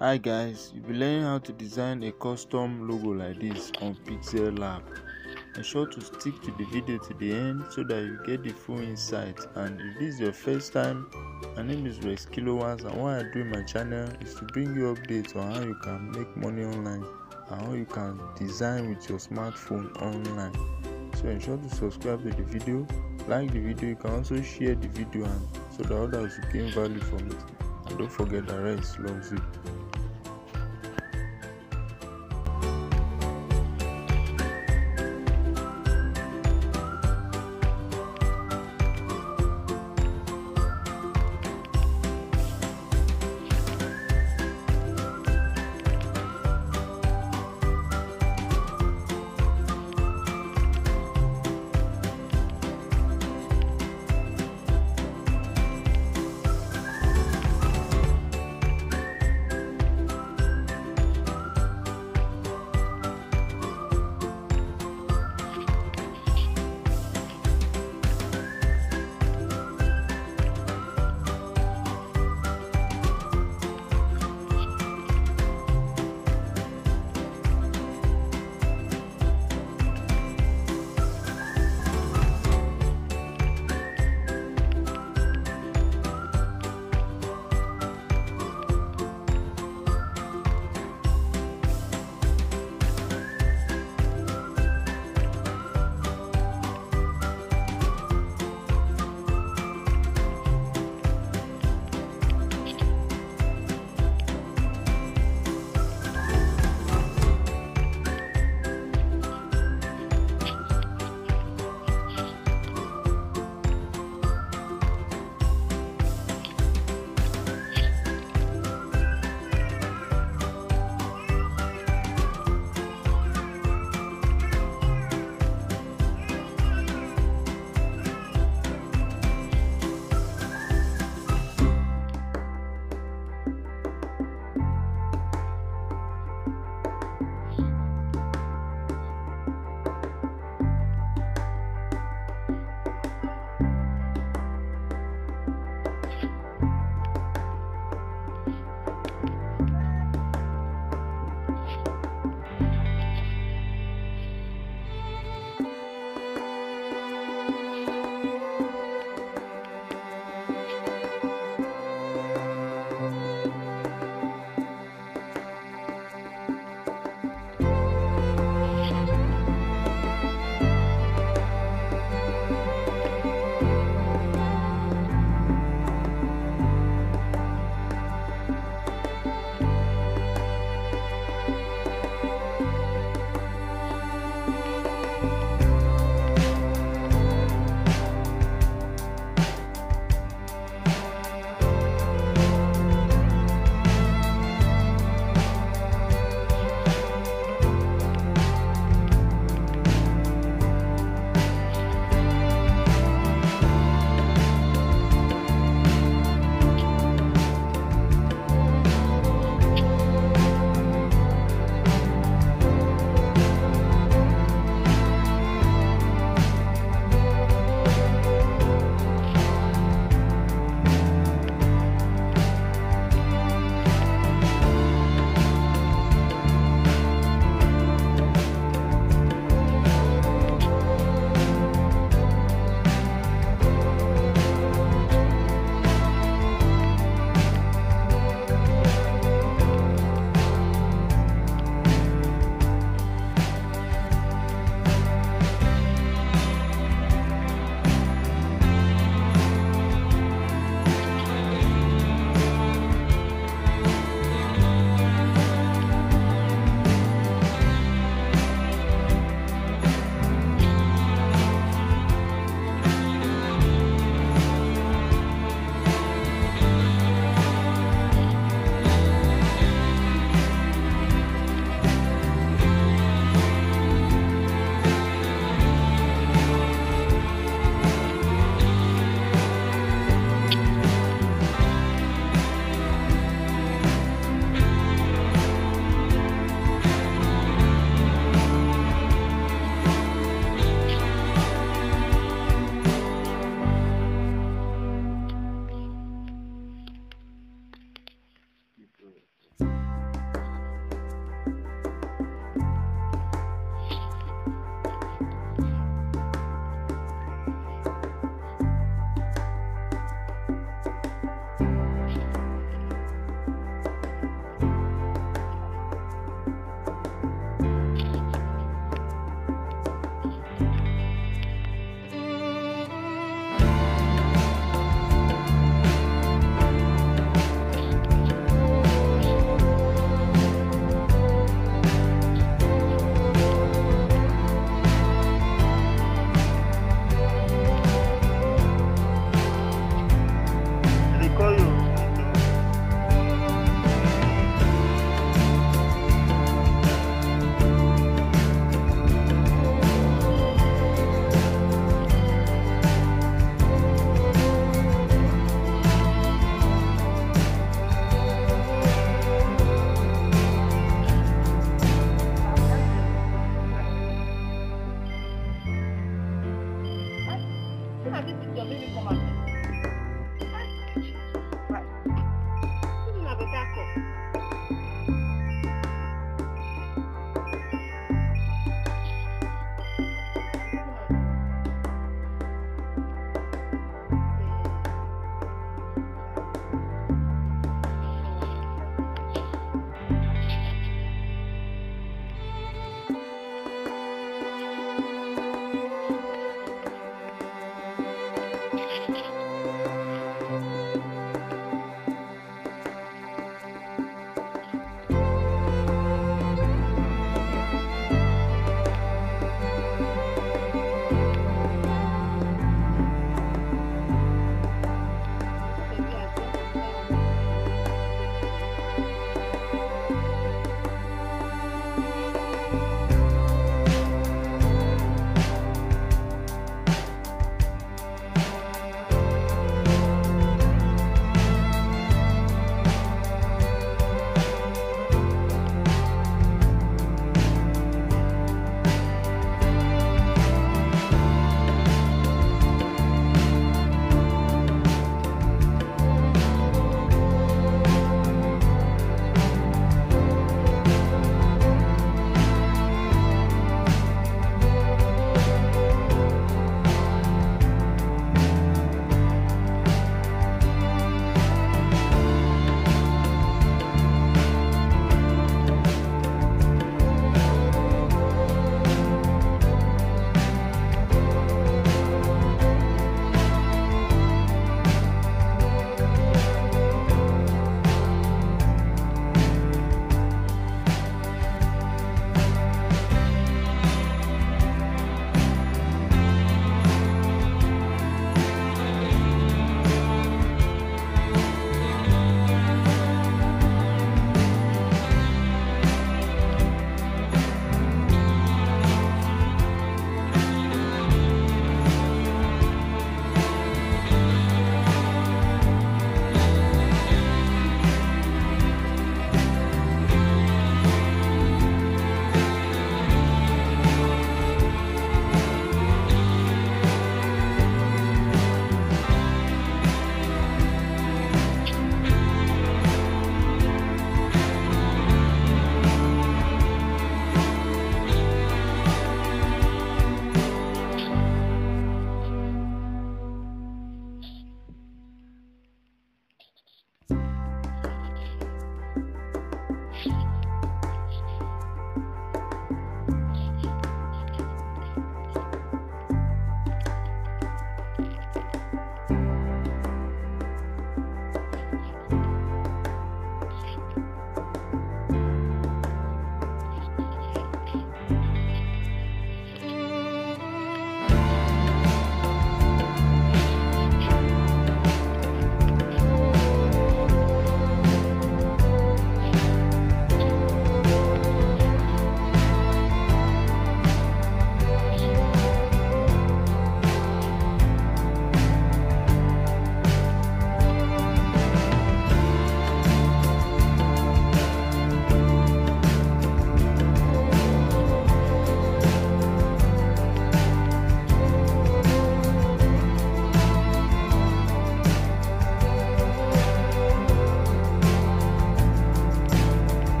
Hi guys, you'll be learning how to design a custom logo like this on Pixel Lab. Ensure to stick to the video to the end so that you get the full insight. And if this is your first time, my name is Rex Kilowas, and what I do in my channel is to bring you updates on how you can make money online and how you can design with your smartphone online. So ensure to subscribe to the video, like the video. You can also share the video and so that others will gain value from it. And don't forget that Rex loves you. Tobacco.